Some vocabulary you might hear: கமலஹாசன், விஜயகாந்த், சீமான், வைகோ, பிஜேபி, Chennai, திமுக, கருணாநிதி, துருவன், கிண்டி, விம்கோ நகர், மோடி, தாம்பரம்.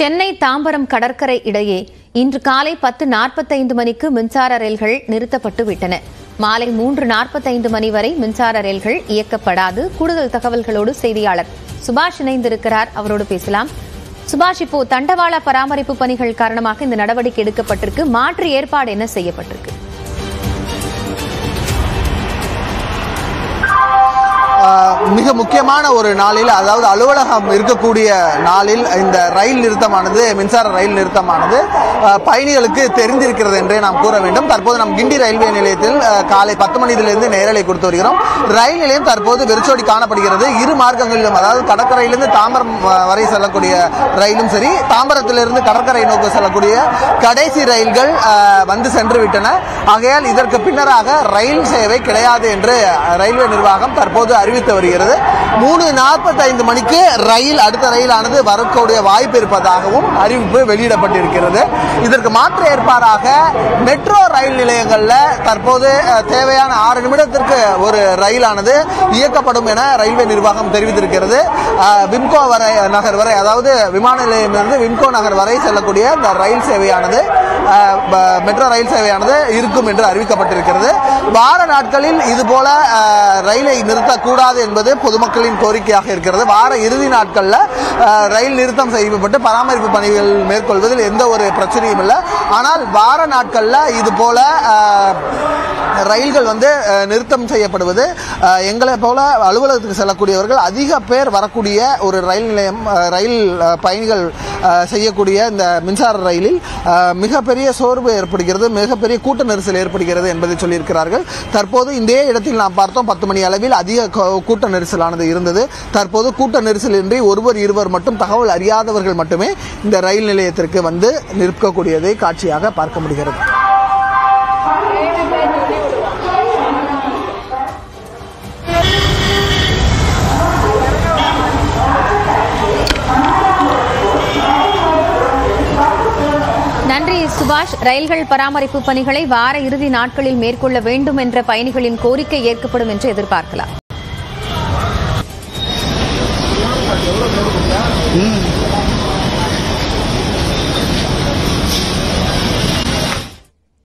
சென்னை தாம்பரம் கடற்கரை இடையே இன்று காலை 10:45 மணிக்கு மின்சார ரயில்கள் நிறுத்தப்பட்டு விட்டன. மாலை 3:45 மணி வரை மின்சார ரயில்கள் இயக்கப்படாது. கூடுதல் தகவல்களோடு செய்தியாளர் சுபாஷ் இணைந்திருக்கிறார். அவரோடு பேசலாம். சுபாஷ், இப்போ தண்டவாள பராமரிப்பு பணிகள் காரணமாக இந்த நடவடிக்கை எடுக்கப்பட்டிருக்கு. மாற்று ஏற்பாடு என்ன செய்யப்பட்டிருக்கு? மிக முக்கியமான ஒரு நாளில், அதாவது அலுவலகம் இருக்கக்கூடிய நாளில், இந்த ரயில் நிறுத்தமானது, மின்சார ரயில் நிறுத்தமானது பயணிகளுக்கு தெரிந்திருக்கிறது என்றே நாம் கூற வேண்டும். தற்போது நாம் கிண்டி ரயில்வே நிலையத்தில் காலை 10 மணியிலிருந்து நேரலை கொடுத்து வருகிறோம். ரயில் நிலையம் தற்போது வெறிச்சோடி காணப்படுகிறது. இரு மார்க்கங்களிலும், அதாவது கடற்கரையிலிருந்து தாம்பரம் வரை செல்லக்கூடிய ரயிலும் சரி, தாம்பரத்திலிருந்து கடற்கரை நோக்கி செல்லக்கூடிய கடைசி ரயில்கள் வந்து சென்று விட்டன. ஆகையால் இதற்கு பின்னராக ரயில் சேவை கிடையாது என்று ரயில்வே நிர்வாகம் தற்போது அறிவித்து வருகிறது. 3:45 மணிக்கு ரயில், அடுத்த ரயிலானது வரக்கூடிய வாய்ப்பு இருப்பதாகவும் அறிவிப்பு வெளியிடப்பட்டிருக்கிறது. இதற்கு மாற்று ஏற்பாடாக மெட்ரோ ரயில் நிலையங்களில் தற்போது தேவையான 6 நிமிடத்திற்கு ஒரு ரயிலானது இயக்கப்படும் என ரயில்வே நிர்வாகம் தெரிவித்திருக்கிறது. விம்கோ வரை நகர் வரை, அதாவது விமான நிலையத்திலிருந்து விம்கோ நகர் வரை செல்லக்கூடிய இந்த ரயில் சேவையானது, மெட்ரோ ரயில் சேவையானது இருக்கும் என்று அறிவிக்கப்பட்டிருக்கிறது. வார நாட்களில் இதுபோல ரயிலை நிறுத்தக்கூடாது என்பது பொதுமக்களின் கோரிக்கையாக இருக்கிறது. வார இறுதி நாட்களில் ரயில் நிறுத்தம் செய்யப்பட்டு பராமரிப்பு பணிகள் மேற்கொள்வதில் எந்த ஒரு பிரச்சனையும் இல்லை. ஆனால் வார நாட்களில் இதுபோல ரயில்கள் வந்து நிறுத்தம் செய்யப்படுவது, எங்களை போல அலுவலகத்துக்கு செல்லக்கூடியவர்கள் அதிக பேர் வரக்கூடிய ஒரு ரயில் நிலையம், ரயில் பயணிகள் செய்யக்கூடிய இந்த மின்சார ரயிலில் மிகப்பெரிய சோர்வு ஏற்படுகிறது, மிகப்பெரிய கூட்ட நெரிசல் ஏற்படுகிறது என்பதை சொல்லியிருக்கிறார்கள். தற்போது இந்த இடத்தில் நாம் பார்த்தோம், 10 மணி அளவில் அதிக கூட்ட நெரிசலானது இருந்தது. தற்போது கூட்ட நெரிசல் இன்றி இருவர் மட்டும், தகவல் அறியாதவர்கள் மட்டுமே இந்த ரயில் நிலையத்திற்கு வந்து நிற்கக்கூடியதை காட்சியாக பார்க்க முடிகிறது. நன்றி சுபாஷ். ரயில்கள் பராமரிப்பு பணிகளை வார இறுதி நாட்களில் மேற்கொள்ள வேண்டும் என்ற பயணிகளின் கோரிக்கை ஏற்கப்படும் என்று எதிர்பார்க்கலாம்.